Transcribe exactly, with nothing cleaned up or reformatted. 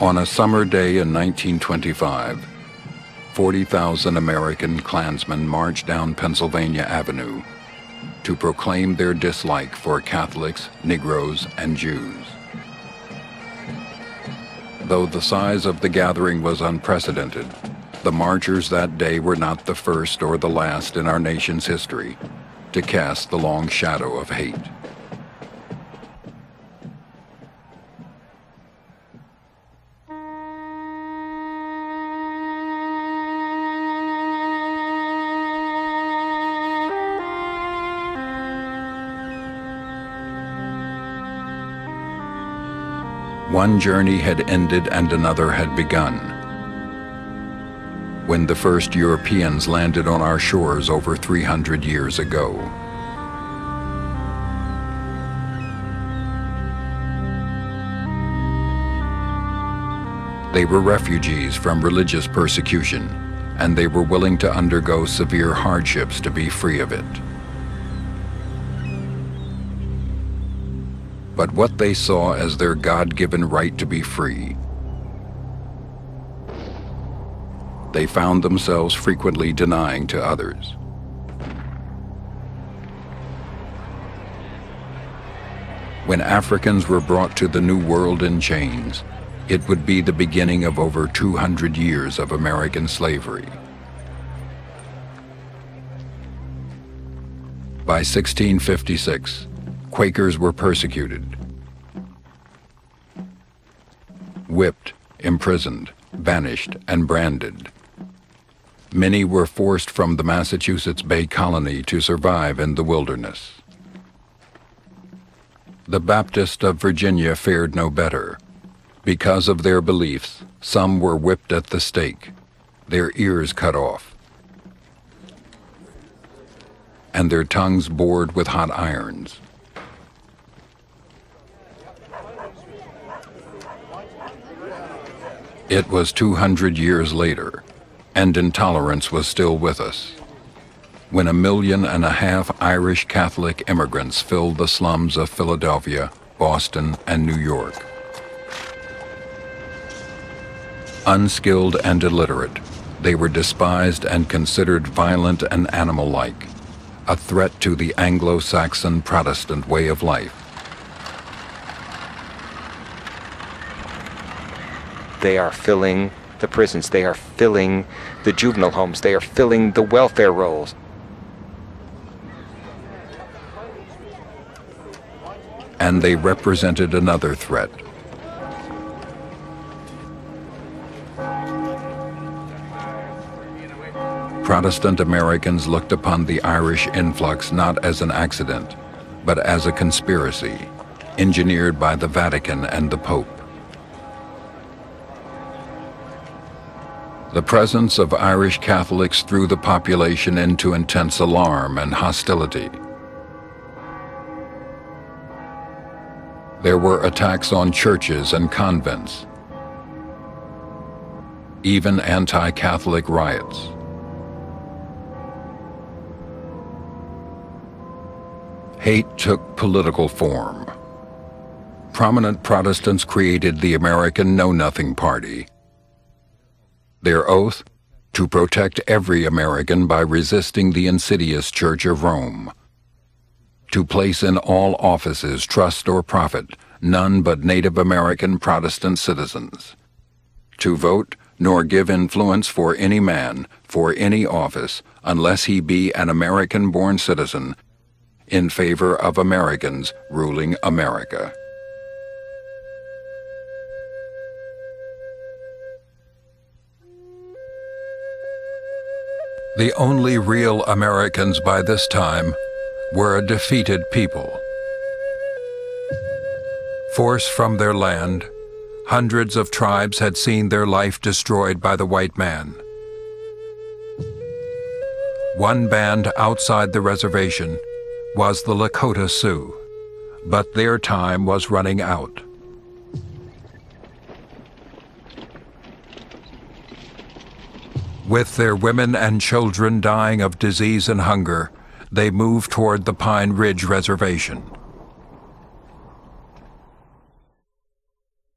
On a summer day in nineteen twenty-five, forty thousand American Klansmen marched down Pennsylvania Avenue to proclaim their dislike for Catholics, Negroes, and Jews. Though the size of the gathering was unprecedented, the marchers that day were not the first or the last in our nation's history to cast the long shadow of hate. One journey had ended and another had begun. When the first Europeans landed on our shores over three hundred years ago. They were refugees from religious persecution, and they were willing to undergo severe hardships to be free of it. But what they saw as their God-given right to be free, they found themselves frequently denying to others. When Africans were brought to the New World in chains, it would be the beginning of over two hundred years of American slavery. By sixteen fifty-six, Quakers were persecuted, whipped, imprisoned, banished, and branded. Many were forced from the Massachusetts Bay Colony to survive in the wilderness. The Baptists of Virginia fared no better. Because of their beliefs, some were whipped at the stake, their ears cut off, and their tongues bored with hot irons. It was two hundred years later, and intolerance was still with us, when a million and a half Irish Catholic immigrants filled the slums of Philadelphia, Boston, and New York. Unskilled and illiterate, they were despised and considered violent and animal-like, a threat to the Anglo-Saxon Protestant way of life. They are filling the prisons, they are filling the juvenile homes, they are filling the welfare rolls. And they represented another threat. Protestant Americans looked upon the Irish influx not as an accident, but as a conspiracy engineered by the Vatican and the Pope. The presence of Irish Catholics threw the population into intense alarm and hostility. There were attacks on churches and convents, even anti-Catholic riots. Hate took political form. Prominent Protestants created the American Know-Nothing Party. Their oath, to protect every American by resisting the insidious Church of Rome, to place in all offices, trust or profit, none but Native American Protestant citizens, to vote nor give influence for any man, for any office, unless he be an American-born citizen, in favor of Americans ruling America. The only real Americans by this time were a defeated people. Forced from their land, hundreds of tribes had seen their life destroyed by the white man. One band outside the reservation was the Lakota Sioux, but their time was running out. With their women and children dying of disease and hunger, they moved toward the Pine Ridge Reservation.